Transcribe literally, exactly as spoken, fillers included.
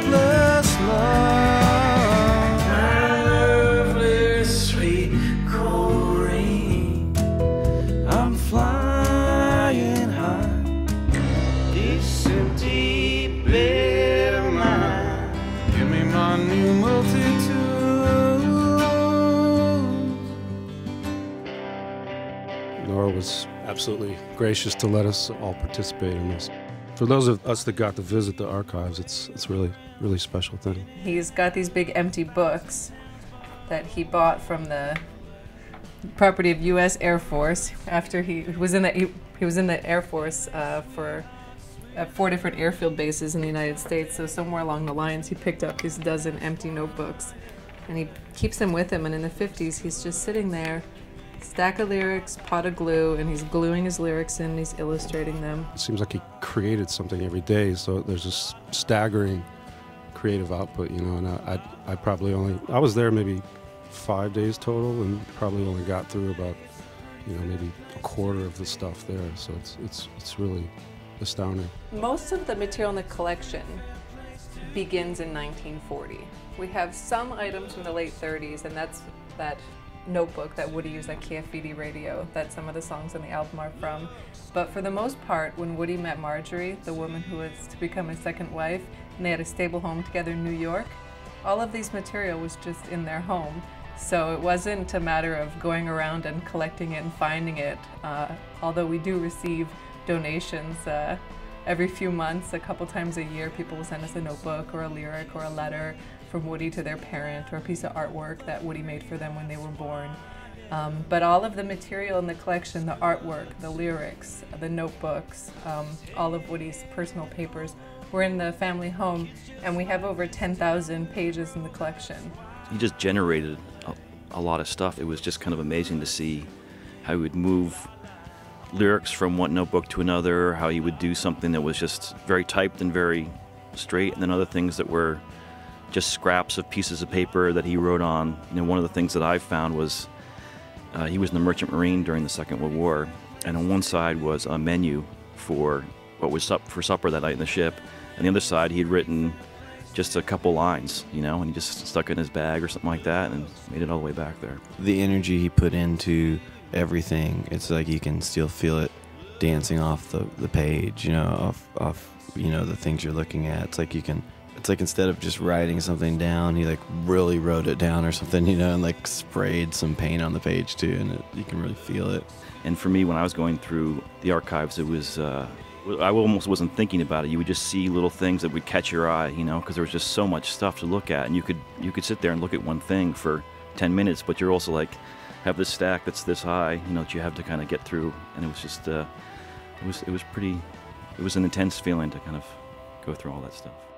Reckless love, my lovely sweet Corrine, I'm flying high, this empty bed of mine. Give me my new multitude. Nora was absolutely gracious to let us all participate in this. For those of us that got to visit the archives, it's it's really, really special thing. He's got these big empty books that he bought from the property of U S Air Force after he was in the he, he was in the Air Force uh, for at uh, four different airfield bases in the United States. So somewhere along the lines, he picked up these dozen empty notebooks, and he keeps them with him. And in the fifties, he's just sitting there. Stack of lyrics, pot of glue, and he's gluing his lyrics in, and he's illustrating them. It seems like he created something every day, so there's this staggering creative output, you know, and I, I, I probably only, I was there maybe five days total and probably only got through about, you know, maybe a quarter of the stuff there, so it's, it's, it's really astounding. Most of the material in the collection begins in nineteen forty. We have some items from the late thirties, and that's that notebook that Woody used at K F V D radio that some of the songs on the album are from. But for the most part, when Woody met Marjorie, the woman who was to become his second wife, and they had a stable home together in New York, all of these material was just in their home. So it wasn't a matter of going around and collecting it and finding it, uh, although we do receive donations uh, every few months, a couple times a year. People will send us a notebook or a lyric or a letter from Woody to their parent, or a piece of artwork that Woody made for them when they were born. Um, but all of the material in the collection, the artwork, the lyrics, the notebooks, um, all of Woody's personal papers, were in the family home, and we have over ten thousand pages in the collection. He just generated a, a lot of stuff. It was just kind of amazing to see how he would move lyrics from one notebook to another, how he would do something that was just very typed and very straight, and then other things that were just scraps of pieces of paper that he wrote on. You know, one of the things that I found was uh, he was in the Merchant Marine during the Second World War, and on one side was a menu for what was sup for supper that night in the ship, and the other side he'd written just a couple lines, you know, and he just stuck it in his bag or something like that and made it all the way back there. The energy he put into everything, it's like you can still feel it dancing off the, the page, you know, off, off you know, the things you're looking at. It's like you can It's like instead of just writing something down, he like really wrote it down or something, you know, and like sprayed some paint on the page too, and it, you can really feel it. And for me, when I was going through the archives, it was, uh, I almost wasn't thinking about it. You would just see little things that would catch your eye, you know, because there was just so much stuff to look at. And you could, you could sit there and look at one thing for ten minutes, but you're also like, have this stack that's this high, you know, that you have to kind of get through. And it was just, uh, it was, it was pretty, it was an intense feeling to kind of go through all that stuff.